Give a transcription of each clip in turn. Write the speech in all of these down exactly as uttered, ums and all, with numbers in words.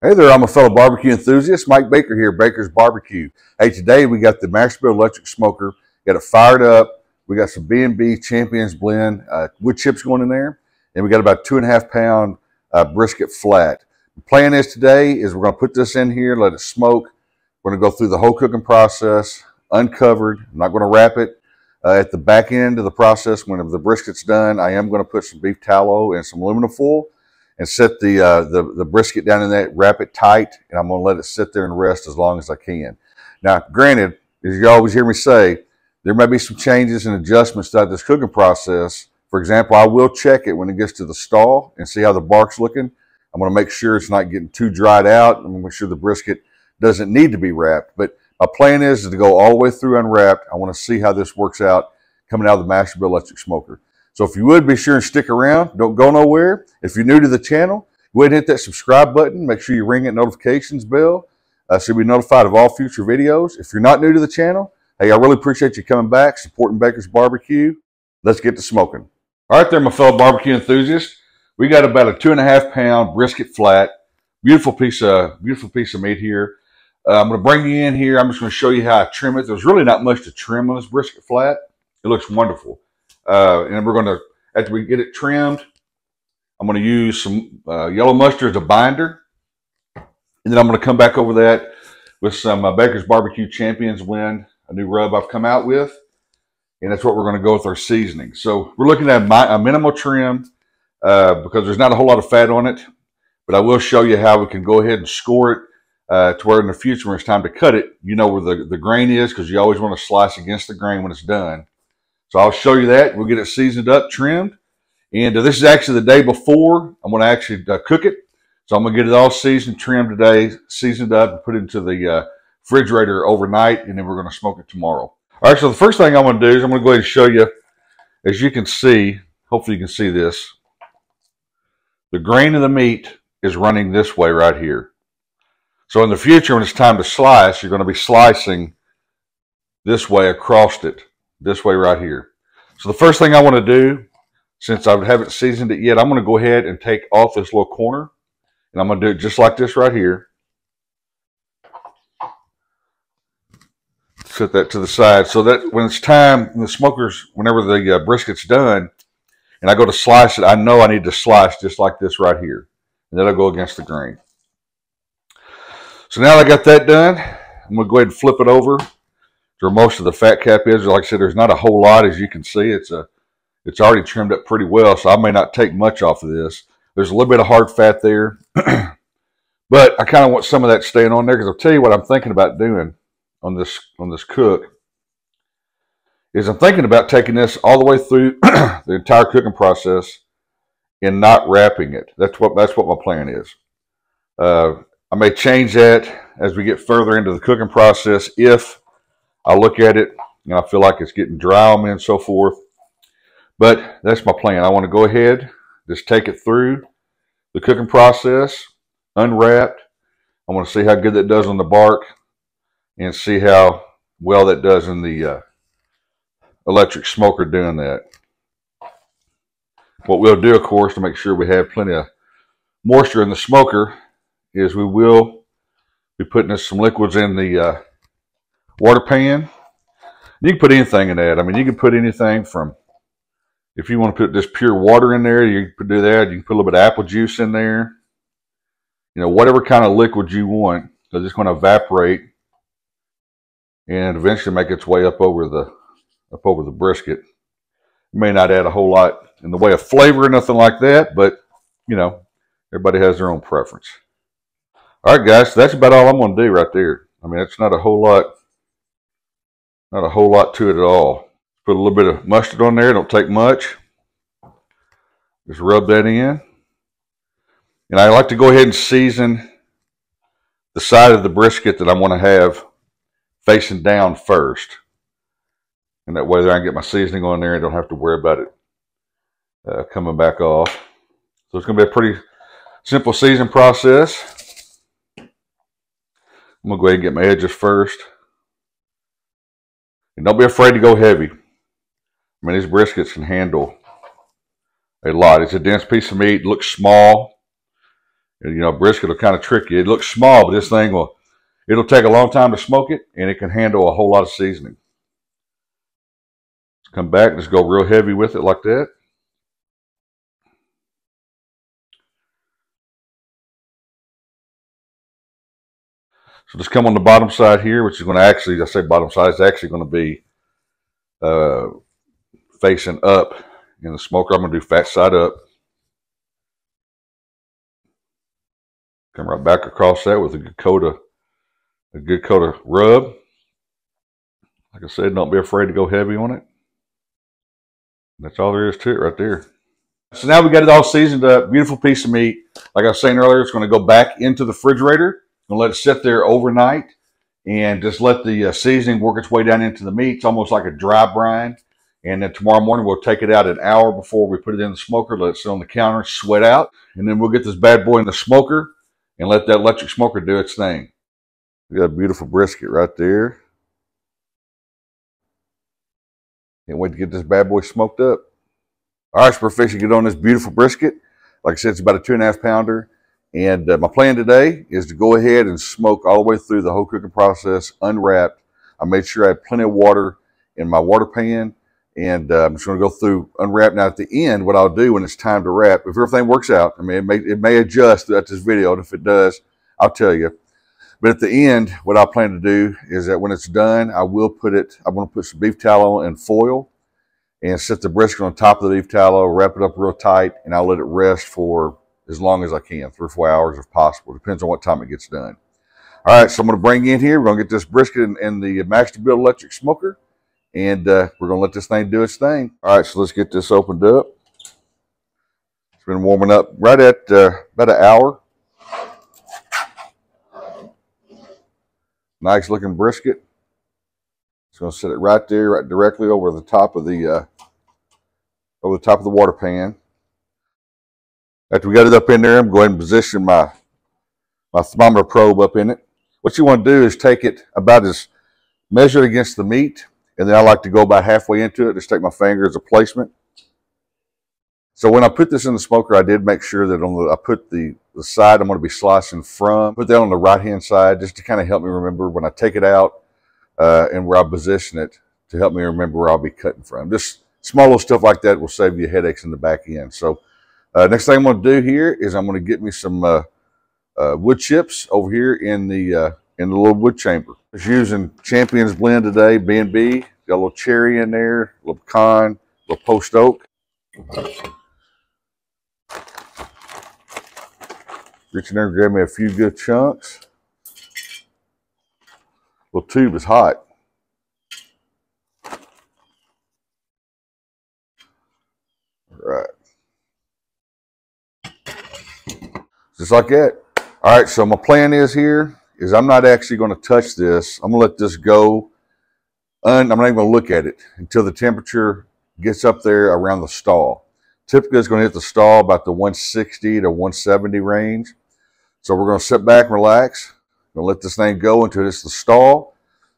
Hey there, I'm a fellow barbecue enthusiast, Mike Baker here, Baker's Barbecue. Hey, today we got the Masterbuilt Electric Smoker, got it fired up. We got some B and B Champions Blend uh, wood chips going in there, and we got about two and a half pound uh, brisket flat. The plan is today is we're gonna put this in here, let it smoke. We're gonna go through the whole cooking process, uncovered. I'm not gonna wrap it. Uh, at the back end of the process, when the brisket's done, I am gonna put some beef tallow and some aluminum foil and set the, uh, the, the brisket down in that, wrap it tight, and I'm gonna let it sit there and rest as long as I can. Now, granted, as you always hear me say, there may be some changes and adjustments throughout this cooking process. For example, I will check it when it gets to the stall and see how the bark's looking. I'm gonna make sure it's not getting too dried out. I'm gonna make sure the brisket doesn't need to be wrapped. But my plan is, is to go all the way through unwrapped. I wanna see how this works out coming out of the Masterbuilt Electric Smoker. So if you would, be sure and stick around. Don't go nowhere. If you're new to the channel, go ahead and hit that subscribe button. Make sure you ring that notifications bell uh, so you'll be notified of all future videos. If you're not new to the channel, hey, I really appreciate you coming back, supporting Baker's Barbecue. Let's get to smoking. All right there, my fellow barbecue enthusiasts. We got about a two and a half pound brisket flat. Beautiful piece of, beautiful piece of meat here. Uh, I'm gonna bring you in here. I'm just gonna show you how I trim it. There's really not much to trim on this brisket flat. It looks wonderful. Uh, and we're going to, after we get it trimmed, I'm going to use some uh, yellow mustard as a binder. And then I'm going to come back over that with some uh, Baker's B B Q Champions Blend, a new rub I've come out with. And that's what we're going to go with our seasoning. So we're looking at my, a minimal trim uh, because there's not a whole lot of fat on it. But I will show you how we can go ahead and score it uh, to where in the future when it's time to cut it, you know where the, the grain is, because you always want to slice against the grain when it's done. So I'll show you that. We'll get it seasoned up, trimmed. And uh, this is actually the day before I'm going to actually uh, cook it. So I'm going to get it all seasoned, trimmed today, seasoned up, and put it into the uh, refrigerator overnight, and then we're going to smoke it tomorrow. All right, so the first thing I'm going to do is I'm going to go ahead and show you, as you can see, hopefully you can see this, the grain of the meat is running this way right here. So in the future, when it's time to slice, you're going to be slicing this way across it. This way right here. So the first thing I want to do, since I haven't seasoned it yet, I'm going to go ahead and take off this little corner, and I'm going to do it just like this right here. Set that to the side so that when it's time, when the smokers, whenever the uh, brisket's done, and I go to slice it, I know I need to slice just like this right here, and that'll go against the grain. So now that I got that done, I'm going to go ahead and flip it over. Where most of the fat cap is. Like I said, there's not a whole lot, as you can see. It's a, it's already trimmed up pretty well, so I may not take much off of this. There's a little bit of hard fat there, but I kind of want some of that staying on there, because I'll tell you what I'm thinking about doing on this on this cook is I'm thinking about taking this all the way through the entire cooking process and not wrapping it. That's what that's what my plan is. Uh, I may change that as we get further into the cooking process if I look at it and I feel like it's getting dry on me and so forth. But that's my plan. I want to go ahead, just take it through the cooking process, unwrapped. I want to see how good that does on the bark and see how well that does in the uh, electric smoker doing that. What we'll do, of course, to make sure we have plenty of moisture in the smoker is we will be putting some liquids in the uh, water pan. You can put anything in that. I mean, you can put anything from, if you want to put just pure water in there, you can do that. You can put a little bit of apple juice in there. You know, whatever kind of liquid you want, because it's going to evaporate and eventually make its way up over the up over the brisket. You may not add a whole lot in the way of flavor or nothing like that, but you know, everybody has their own preference. All right, guys, so that's about all I'm going to do right there. I mean, it's not a whole lot. Not a whole lot to it at all. Put a little bit of mustard on there. Don't take much. Just rub that in. And I like to go ahead and season the side of the brisket that I want to have facing down first. And that way there I can get my seasoning on there and don't have to worry about it uh, coming back off. So it's going to be a pretty simple season process. I'm going to go ahead and get my edges first. And don't be afraid to go heavy. I mean, these briskets can handle a lot. It's a dense piece of meat. It looks small. You know, brisket will kind of trick you. It looks small, but this thing will, it'll take a long time to smoke it, and it can handle a whole lot of seasoning. Let's come back and just go real heavy with it like that. So just come on the bottom side here, which is going to actually, I say bottom side, it's actually going to be uh, facing up in the smoker. I'm going to do fat side up. Come right back across that with a good coat of, a good coat of rub. Like I said, don't be afraid to go heavy on it. That's all there is to it right there. So now we got it all seasoned up, beautiful piece of meat. Like I was saying earlier, it's going to go back into the refrigerator and let it sit there overnight and just let the uh, seasoning work its way down into the meat. It's almost like a dry brine. And then tomorrow morning, we'll take it out an hour before we put it in the smoker, let it sit on the counter, sweat out. And then we'll get this bad boy in the smoker and let that electric smoker do its thing. We got a beautiful brisket right there. Can't wait to get this bad boy smoked up. All right, so we're fixing to get on this beautiful brisket. Like I said, it's about a two and a half pounder. And uh, my plan today is to go ahead and smoke all the way through the whole cooking process, unwrapped. I made sure I had plenty of water in my water pan. And uh, I'm just going to go through unwrap. Now at the end, what I'll do when it's time to wrap, if everything works out, I mean, it may, it may adjust throughout this video. And if it does, I'll tell you. But at the end, what I plan to do is that when it's done, I will put it, I'm going to put some beef tallow in foil and set the brisket on top of the beef tallow, wrap it up real tight, and I'll let it rest for as long as I can, three or four hours if possible. Depends on what time it gets done. All right, so I'm going to bring in here. We're going to get this brisket in, in the Masterbuilt Electric Smoker. And uh, we're going to let this thing do its thing. All right, so let's get this opened up. It's been warming up right at uh, about an hour. Nice looking brisket. Just going to set it right there, right directly over the top of the uh, over the top of the water pan. After we got it up in there, I'm going to go ahead and position my my thermometer probe up in it. What you want to do is take it about as measured against the meat. And then I like to go about halfway into it, just take my finger as a placement. So when I put this in the smoker, I did make sure that on the, I put the, the side I'm going to be slicing from, put that on the right-hand side just to kind of help me remember when I take it out uh, and where I position it to help me remember where I'll be cutting from. Just small little stuff like that will save you headaches in the back end. So uh, next thing I'm going to do here is I'm going to get me some uh, uh, wood chips over here in the uh, in the little wood chamber. Just using Champions Blend today, B and B. Got a little cherry in there, a little pecan, a little post oak. Reach in there and grab me a few good chunks. Little tube is hot. All right. Just like that. All right, so my plan is here. Is I'm not actually going to touch this. I'm going to let this go. And I'm not even going to look at it until the temperature gets up there around the stall. Typically, it's going to hit the stall about the one sixty to one seventy range. So we're going to sit back and relax. I'm going to let this thing go until it hits the stall.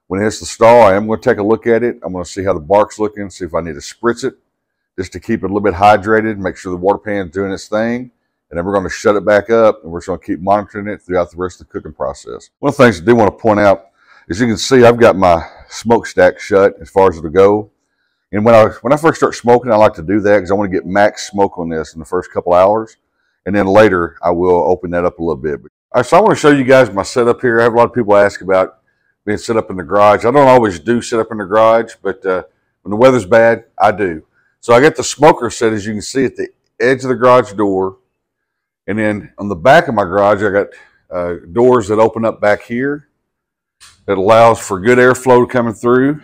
When it hits the stall, I am going to take a look at it. I'm going to see how the bark's looking, see if I need to spritz it, just to keep it a little bit hydrated, make sure the water pan's doing its thing. And then we're going to shut it back up, and we're just going to keep monitoring it throughout the rest of the cooking process. One of the things I do want to point out, as you can see, I've got my smokestack shut as far as it'll go. And when I, when I first start smoking, I like to do that because I want to get max smoke on this in the first couple hours. And then later, I will open that up a little bit. All right, so I want to show you guys my setup here. I have a lot of people ask about being set up in the garage. I don't always do set up in the garage, but uh, when the weather's bad, I do. So I got the smoker set, as you can see, at the edge of the garage door. And then on the back of my garage, I got uh, doors that open up back here that allows for good airflow coming through.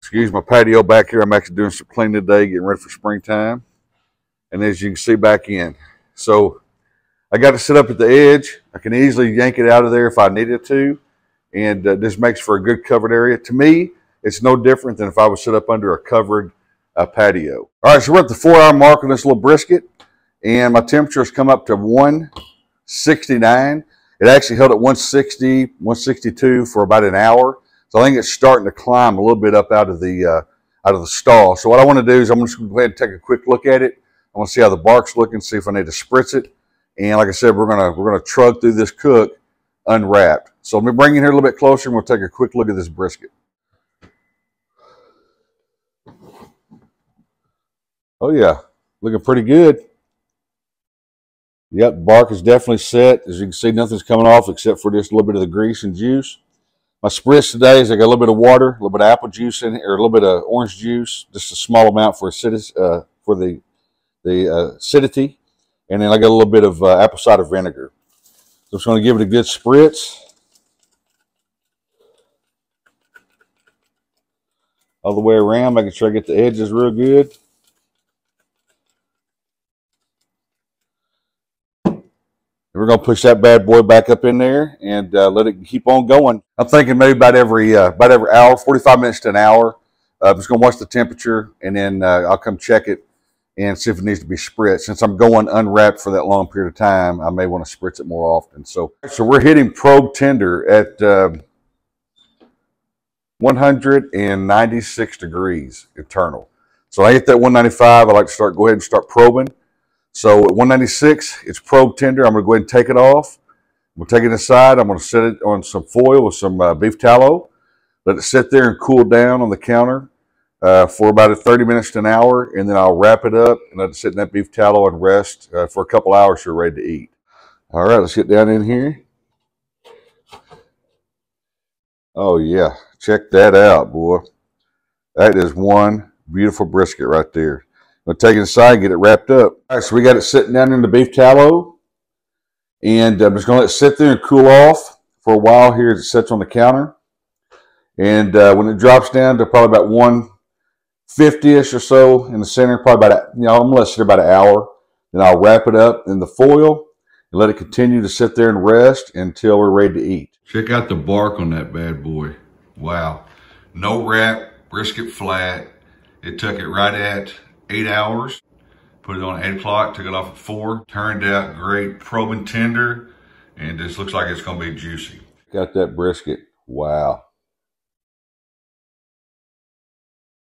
Excuse my patio back here. I'm actually doing some cleaning today, getting ready for springtime. And as you can see back in. So I got it set up at the edge. I can easily yank it out of there if I needed to. And uh, this makes for a good covered area. To me, it's no different than if I was set up under a covered uh, patio. All right, so we're at the four hour mark on this little brisket. And my temperature has come up to one sixty-nine. It actually held at one sixty, one sixty-two for about an hour. So I think it's starting to climb a little bit up out of the uh, out of the stall. So what I want to do is I'm just going to go ahead and take a quick look at it. I want to see how the bark's looking, see if I need to spritz it, And like I said, we're gonna we're gonna trudge through this cook unwrapped. So let me bring you here a little bit closer, and we'll take a quick look at this brisket. Oh yeah, looking pretty good. Yep, bark is definitely set. As you can see, nothing's coming off except for just a little bit of the grease and juice. My spritz today is I got a little bit of water, a little bit of apple juice in here, or a little bit of orange juice, just a small amount for acidity, uh, for the the uh, acidity, and then I got a little bit of uh, apple cider vinegar. So I'm just going to give it a good spritz all the way around, making sure I get the edges real good. We're going to push that bad boy back up in there and uh, let it keep on going. I'm thinking maybe about every, uh, about every hour, forty-five minutes to an hour. Uh, I'm just going to watch the temperature, and then uh, I'll come check it and see if it needs to be spritzed. Since I'm going unwrapped for that long period of time, I may want to spritz it more often. So, so we're hitting probe tender at uh, one ninety-six degrees internal. So I hit that one ninety-five. I like to start, go ahead and start probing. So at one ninety-six, it's probe tender. I'm going to go ahead and take it off. We'll take it aside. I'm going to set it on some foil with some uh, beef tallow. Let it sit there and cool down on the counter uh, for about thirty minutes to an hour, and then I'll wrap it up and let it sit in that beef tallow and rest uh, for a couple hours so you're ready to eat. All right, let's get down in here. Oh, yeah. Check that out, boy. That is one beautiful brisket right there. I'm going to take it aside and get it wrapped up. All right, so we got it sitting down in the beef tallow. And I'm just going to let it sit there and cool off for a while here as it sits on the counter. And uh, when it drops down to probably about one fifty-ish or so in the center, probably about, you know, I'm going to let it sit about an hour. Then I'll wrap it up in the foil and let it continue to sit there and rest until we're ready to eat. Check out the bark on that bad boy. Wow. No wrap, brisket flat. It took it right at eight hours, put it on at eight o'clock, took it off at four. Turned out great, probe and tender, and this looks like it's going to be juicy. Got that brisket. Wow.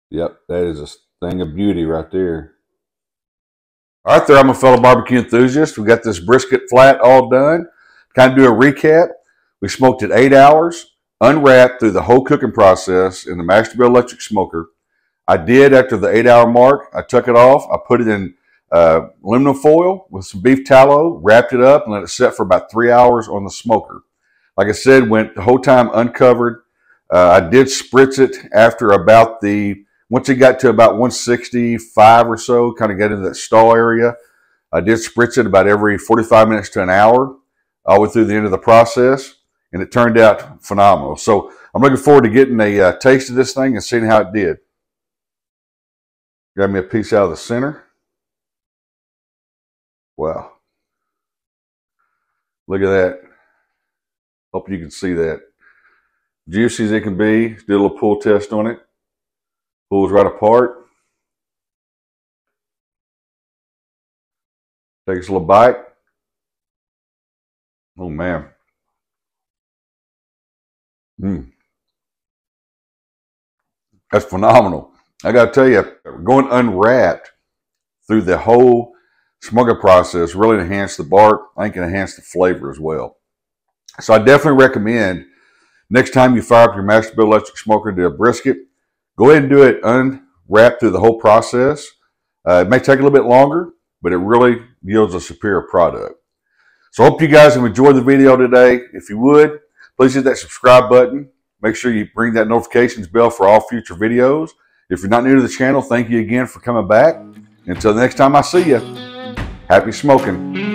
Yep, that is a thing of beauty right there. All right, there, I'm a fellow barbecue enthusiast. We got this brisket flat all done. Kind of do a recap. We smoked it eight hours, unwrapped through the whole cooking process in the Masterbuilt Electric Smoker. I did, after the eight hour mark, I took it off, I put it in uh, aluminum foil with some beef tallow, wrapped it up, and let it set for about three hours on the smoker. Like I said, went the whole time uncovered. Uh, I did spritz it after about the, once it got to about one sixty-five or so, kind of got into that stall area. I did spritz it about every forty-five minutes to an hour, all the way through the end of the process, and it turned out phenomenal. So I'm looking forward to getting a uh, taste of this thing and seeing how it did. Grab me a piece out of the center. Wow. Look at that. Hope you can see that. Juicy as it can be. Did a little pull test on it. Pulls right apart. Takes a little bite. Oh, man. Mm. That's phenomenal. I got to tell you, going unwrapped through the whole smoker process really enhanced the bark. I think it enhanced the flavor as well. So I definitely recommend next time you fire up your Masterbuilt Electric Smoker and do a brisket, go ahead and do it unwrapped through the whole process. Uh, it may take a little bit longer, but it really yields a superior product. So I hope you guys have enjoyed the video today. If you would, please hit that subscribe button. Make sure you ring that notifications bell for all future videos. If you're not new to the channel, thank you again for coming back. Until the next time I see you, happy smoking.